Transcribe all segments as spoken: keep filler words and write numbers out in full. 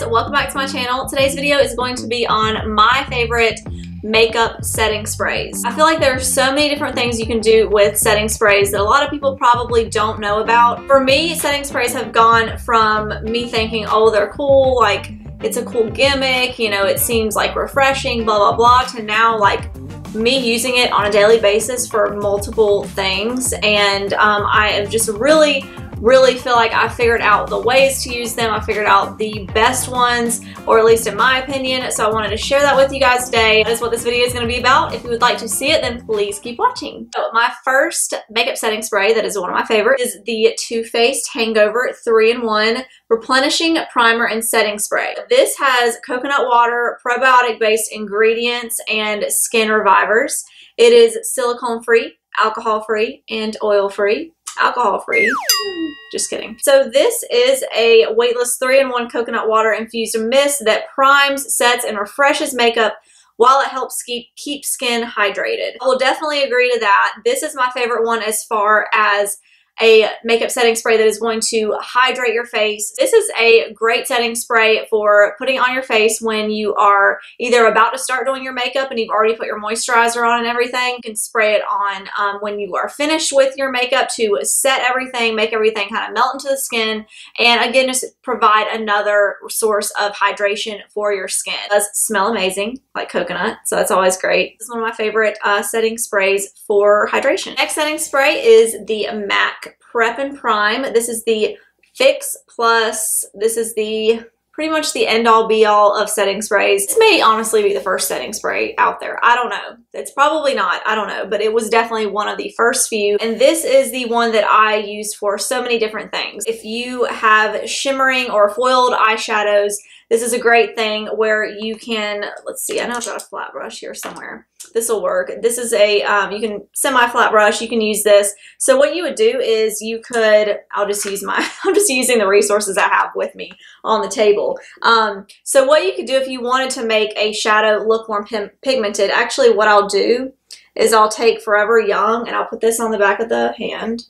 guys, welcome back to my channel. Today's video is going to be on my favorite makeup setting sprays. I feel like there are so many different things you can do with setting sprays that a lot of people probably don't know about. For me, setting sprays have gone from me thinking, oh, they're cool, like it's a cool gimmick, you know, it seems like refreshing, blah, blah, blah, to now like me using it on a daily basis for multiple things. And um, I am just really, really feel like I figured out the ways to use them. I figured out the best ones, or at least in my opinion. So I wanted to share that with you guys today. That is what this video is going to be about. If you would like to see it, then please keep watching. So my first makeup setting spray that is one of my favorites is the Too Faced Hangover three in one Replenishing Primer and Setting Spray. This has coconut water, probiotic-based ingredients, and skin revivers. It is silicone-free, alcohol-free, and oil-free. Alcohol-free. Just kidding. So this is a weightless three in one coconut water infused mist that primes, sets, and refreshes makeup while it helps keep, keep skin hydrated. I will definitely agree to that. This is my favorite one as far as a makeup setting spray that is going to hydrate your face. This is a great setting spray for putting on your face when you are either about to start doing your makeup and you've already put your moisturizer on and everything. You can spray it on um, when you are finished with your makeup to set everything, make everything kind of melt into the skin, and again, just provide another source of hydration for your skin. It does smell amazing, like coconut, so that's always great. This is one of my favorite uh, setting sprays for hydration. Next setting spray is the MAC Prep and Prime. This is the Fix Plus. This is the pretty much the end-all be-all of setting sprays. This may honestly be the first setting spray out there. I don't know. It's probably not. I don't know. But it was definitely one of the first few. And this is the one that I use for so many different things. If you have shimmering or foiled eyeshadows, this is a great thing where you can, let's see, I know I've got a flat brush here somewhere. This will work. This is a, um, you can semi-flat brush, you can use this. So what you would do is you could, I'll just use my, I'm just using the resources I have with me on the table. Um, so what you could do if you wanted to make a shadow look more pigmented, actually what I'll do is I'll take Forever Young and I'll put this on the back of the hand.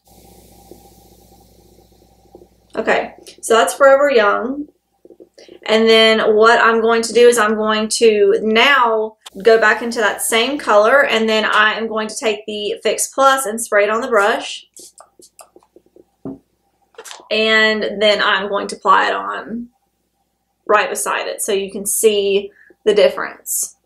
Okay, so that's Forever Young. And then what I'm going to do is I'm going to now go back into that same color, and then I am going to take the Fix Plus and spray it on the brush. And then I'm going to apply it on right beside it so you can see the difference.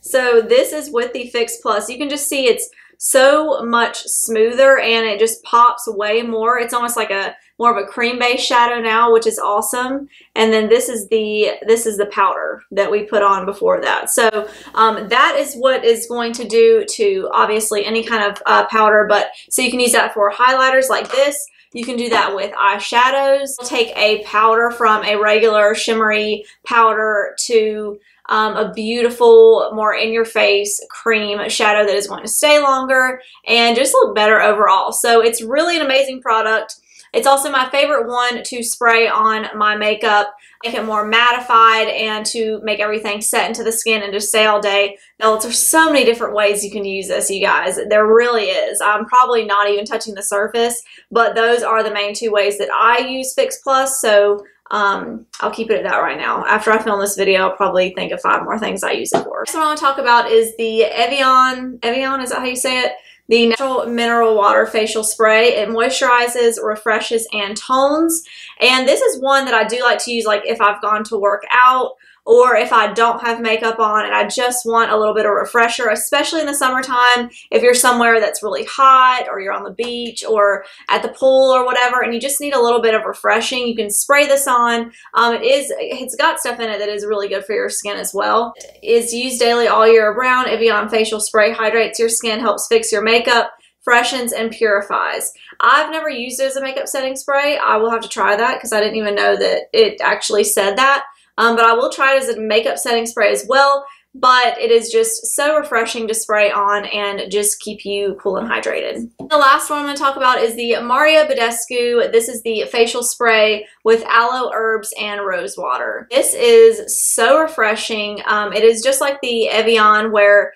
So this is with the Fix Plus. You can just see it's so much smoother and it just pops way more. It's almost like a more of a cream based shadow now, which is awesome. And then this is the this is the powder that we put on before that. So um, that is what is going to do to obviously any kind of uh, powder, but so you can use that for highlighters like this. You can do that with eyeshadows. Take a powder from a regular shimmery powder to um, a beautiful, more in-your-face cream shadow that is going to stay longer and just look better overall. So it's really an amazing product. It's also my favorite one to spray on my makeup, make it more mattified and to make everything set into the skin and just stay all day. Now, there's so many different ways you can use this, you guys. There really is. I'm probably not even touching the surface, but those are the main two ways that I use Fix Plus. So um, I'll keep it at that right now. After I film this video, I'll probably think of five more things I use it for. Next one I want to talk about is the Evian. Evian, is that how you say it? The Natural Mineral Water Facial Spray. It moisturizes, refreshes, and tones. And this is one that I do like to use, like if I've gone to work out or if I don't have makeup on and I just want a little bit of refresher, especially in the summertime, if you're somewhere that's really hot or you're on the beach or at the pool or whatever and you just need a little bit of refreshing, you can spray this on. Um, it is, it's got stuff in it that is really good for your skin as well. It's used daily all year round. Evian Facial Spray hydrates your skin, helps fix your makeup, freshens, and purifies. I've never used it as a makeup setting spray. I will have to try that because I didn't even know that it actually said that. Um, but I will try it as a makeup setting spray as well, but it is just so refreshing to spray on and just keep you cool and hydrated. The last one I'm going to talk about is the Mario Badescu. This is the facial spray with aloe herbs and rose water. This is so refreshing. Um, it is just like the Evian where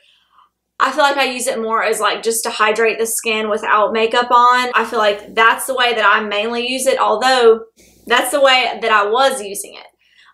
I feel like I use it more as like just to hydrate the skin without makeup on. I feel like that's the way that I mainly use it, although that's the way that I was using it.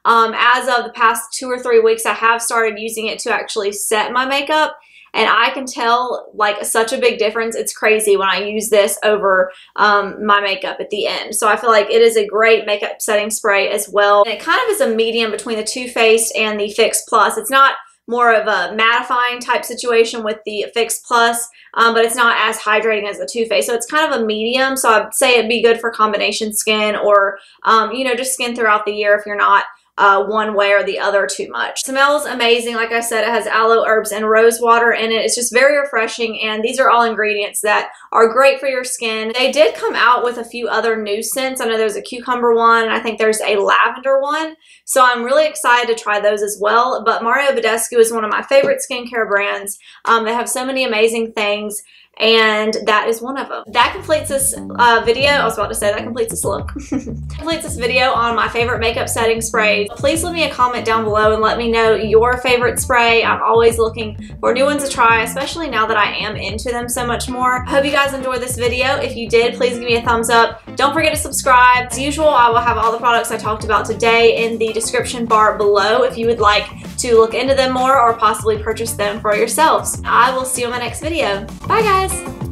Um, as of the past two or three weeks, I have started using it to actually set my makeup, and I can tell like such a big difference. It's crazy when I use this over um, my makeup at the end. So I feel like it is a great makeup setting spray as well. And it kind of is a medium between the Too Faced and the Fix Plus. It's not more of a mattifying type situation with the Fix Plus, um, but it's not as hydrating as the Too Faced. So it's kind of a medium. So I'd say it'd be good for combination skin or, um, you know, just skin throughout the year if you're not Uh, one way or the other too much. Smells amazing. Like I said, it has aloe, herbs, and rose water in it. It's just very refreshing, and these are all ingredients that are great for your skin. They did come out with a few other new scents. I know there's a cucumber one, and I think there's a lavender one, so I'm really excited to try those as well. But Mario Badescu is one of my favorite skincare brands. Um, they have so many amazing things, and that is one of them. That completes this uh, video. I was about to say that completes this look. Completes this video on my favorite makeup setting sprays. Please leave me a comment down below and let me know your favorite spray. I'm always looking for new ones to try, especially now that I am into them so much more. I hope you guys enjoyed this video. If you did, please give me a thumbs up. Don't forget to subscribe. As usual, I will have all the products I talked about today in the description bar below if you would like to look into them more or possibly purchase them for yourselves. I will see you in my next video. Bye guys!